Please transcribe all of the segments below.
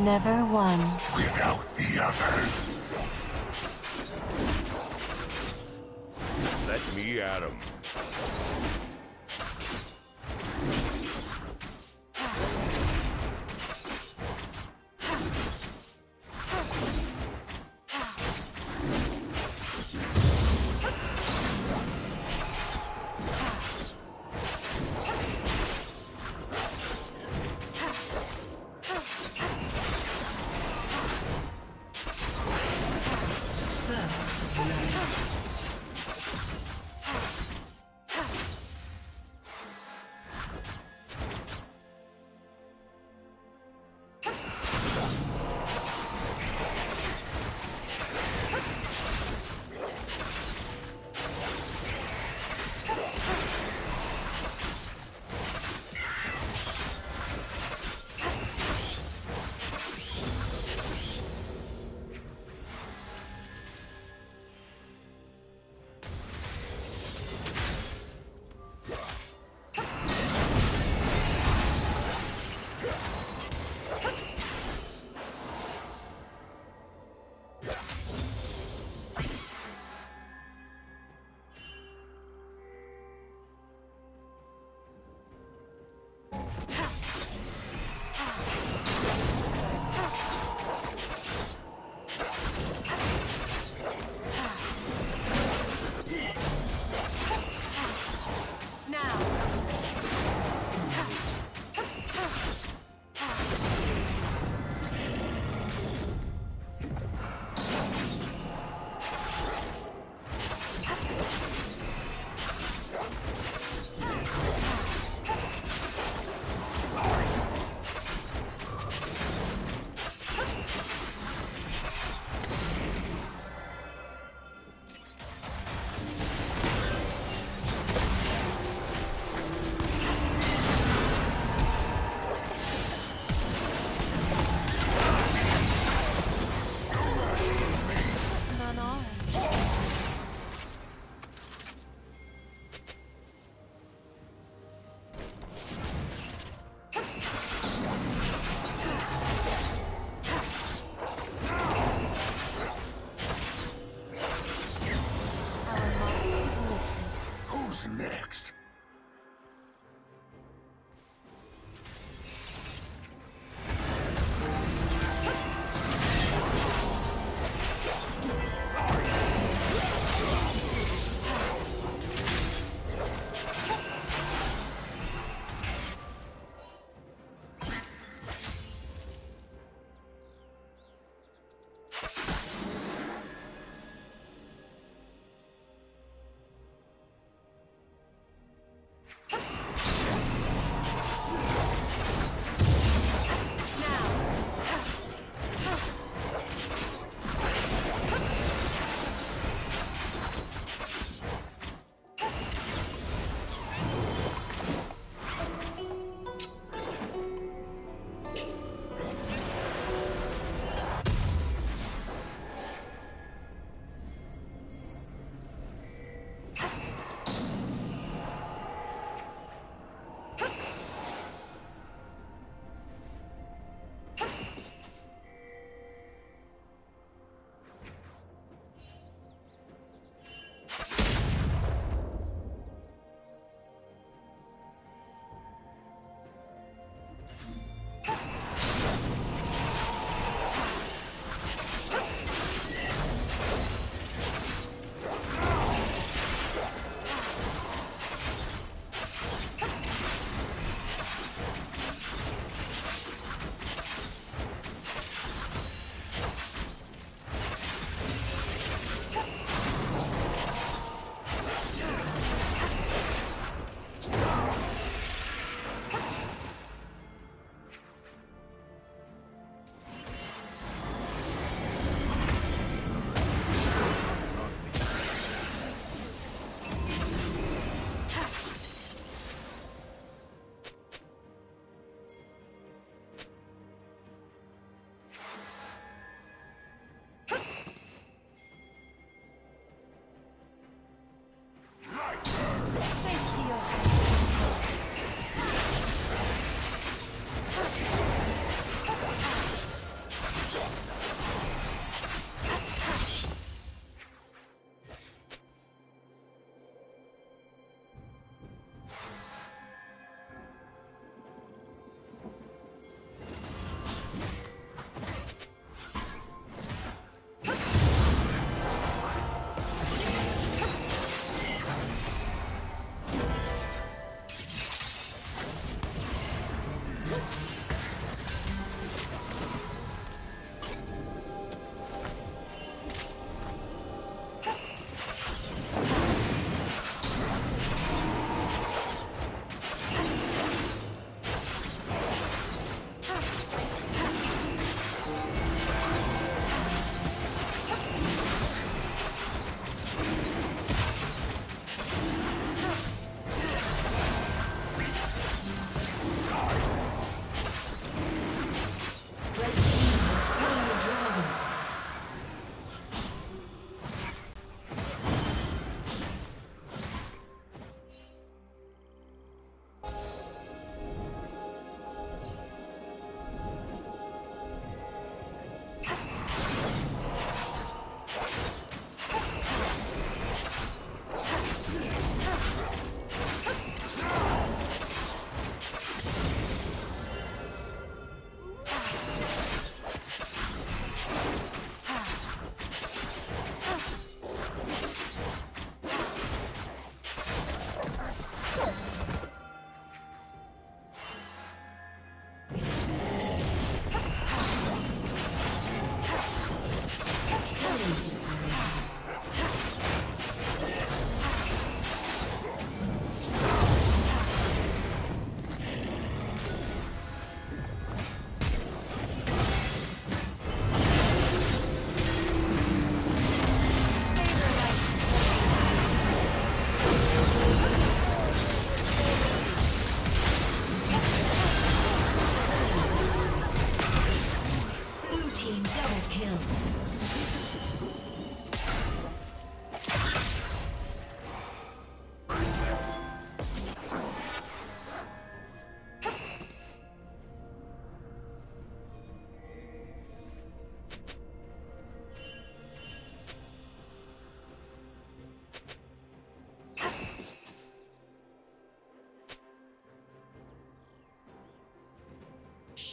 Never one without the other. Let me at him.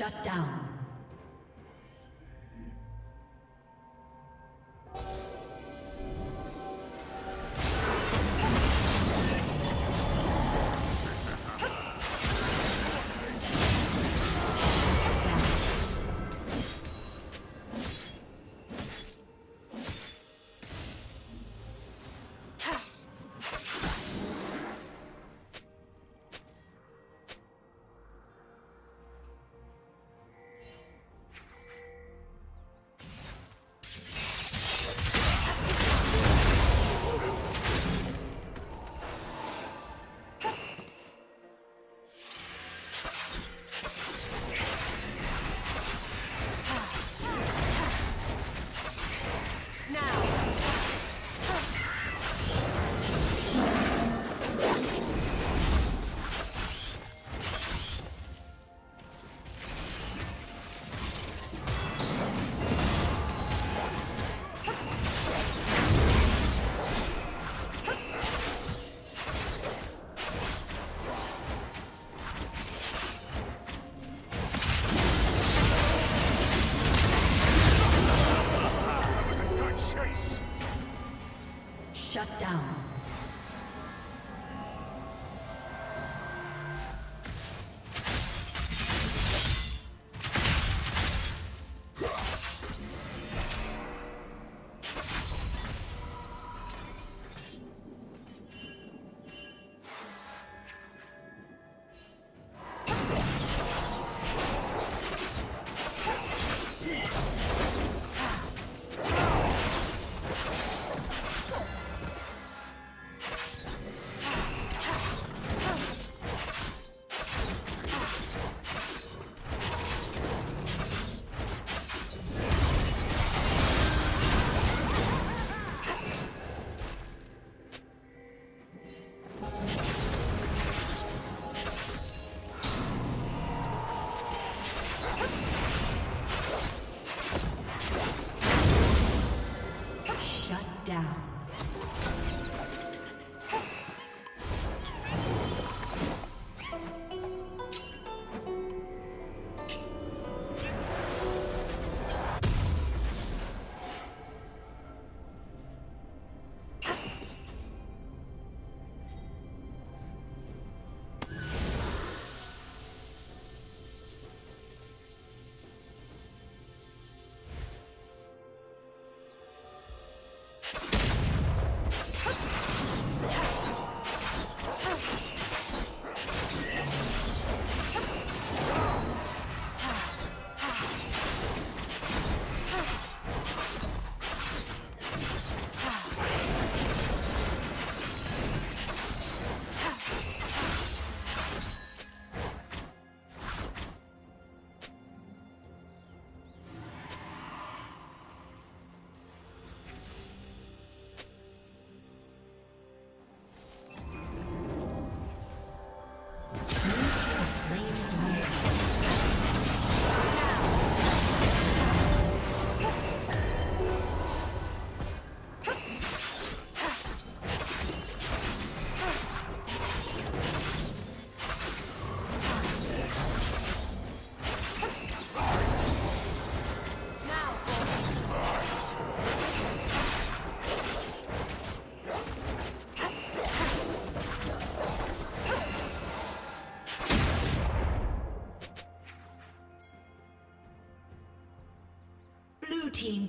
Shut down. Shut down. Team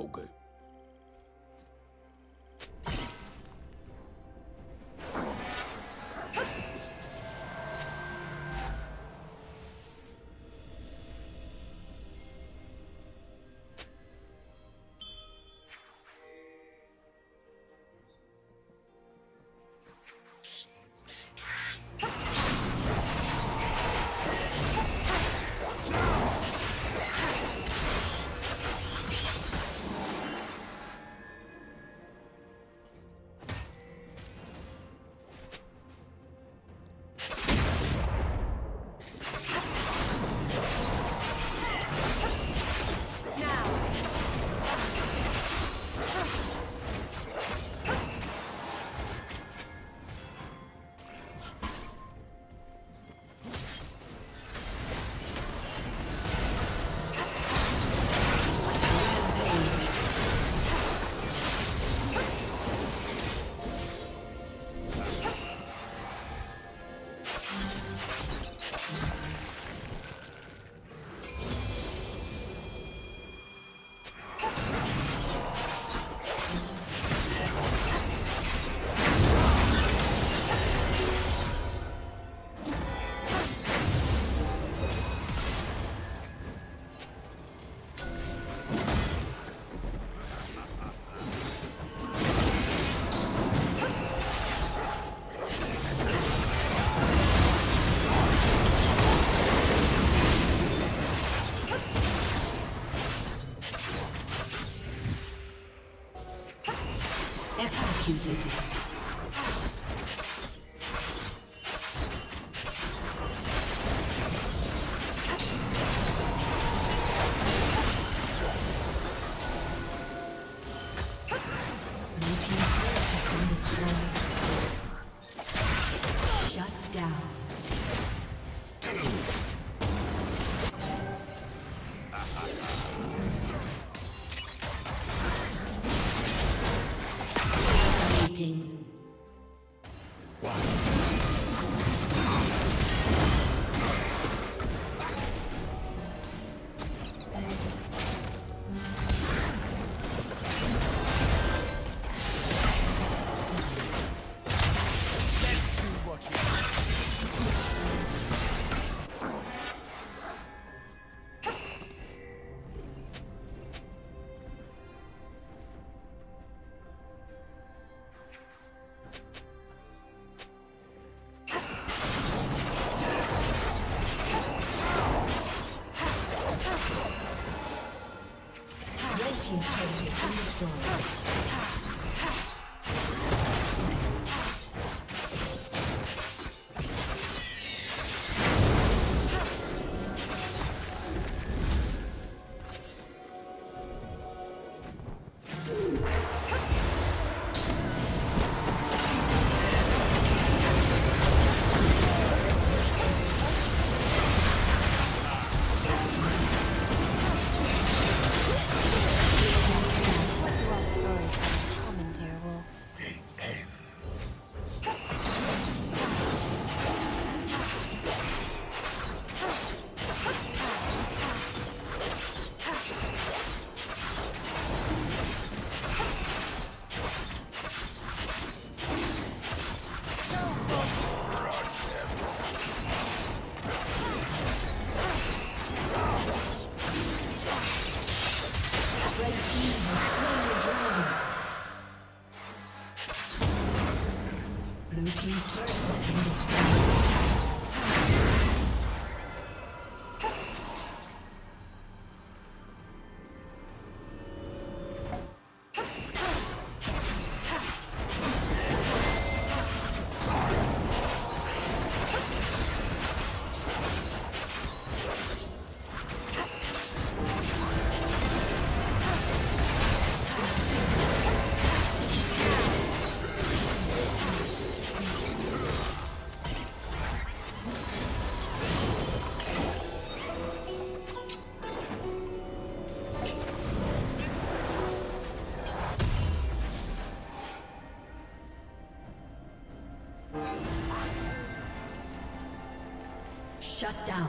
Okay. Executed. Shut down.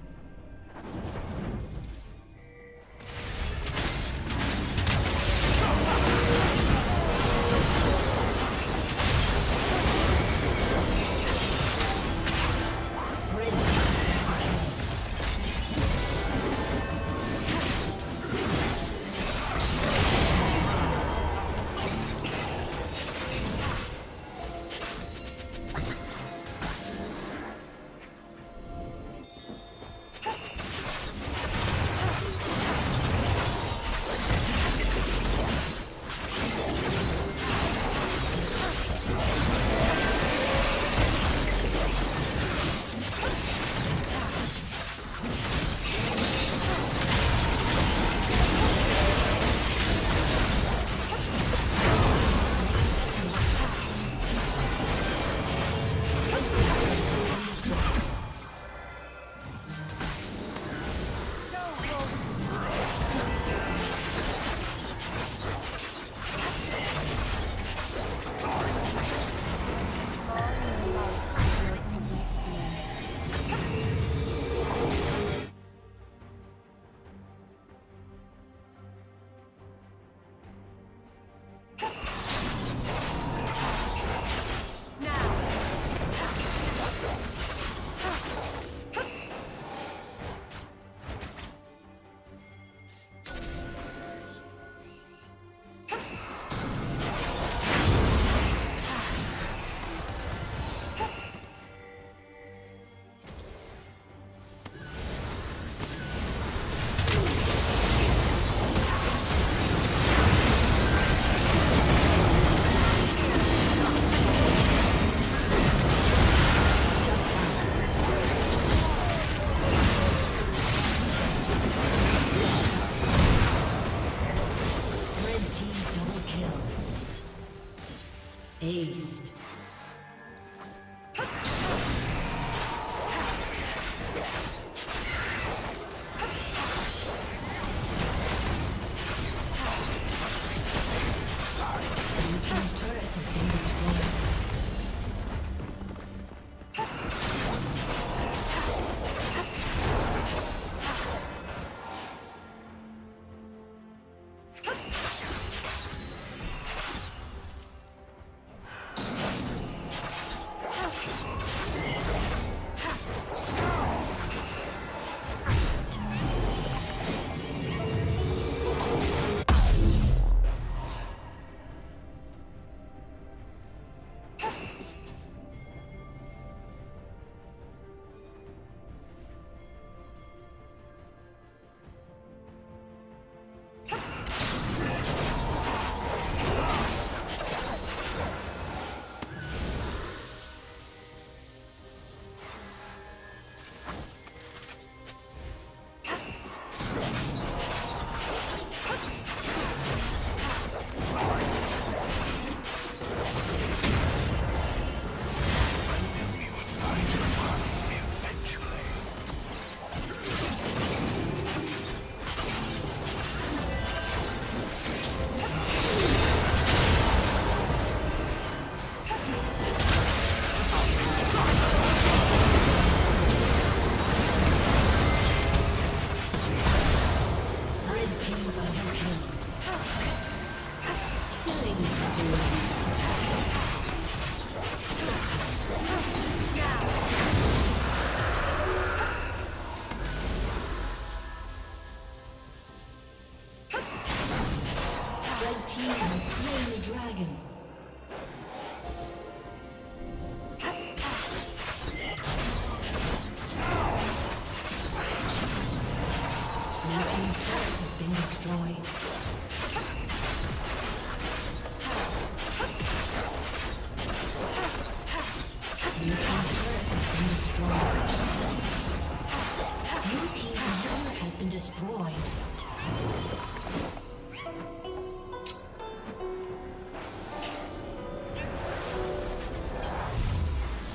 Aced.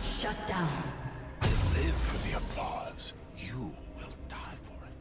Shut down. Live for the applause. You will die for it.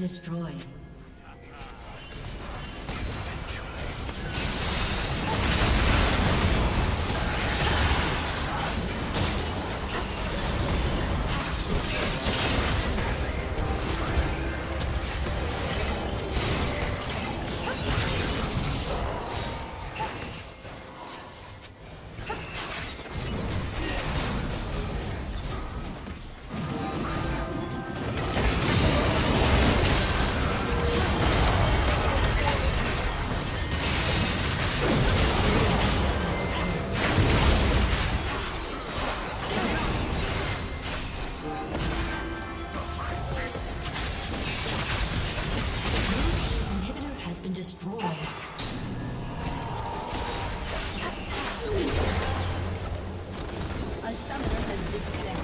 destroyed. Summoner has disconnected.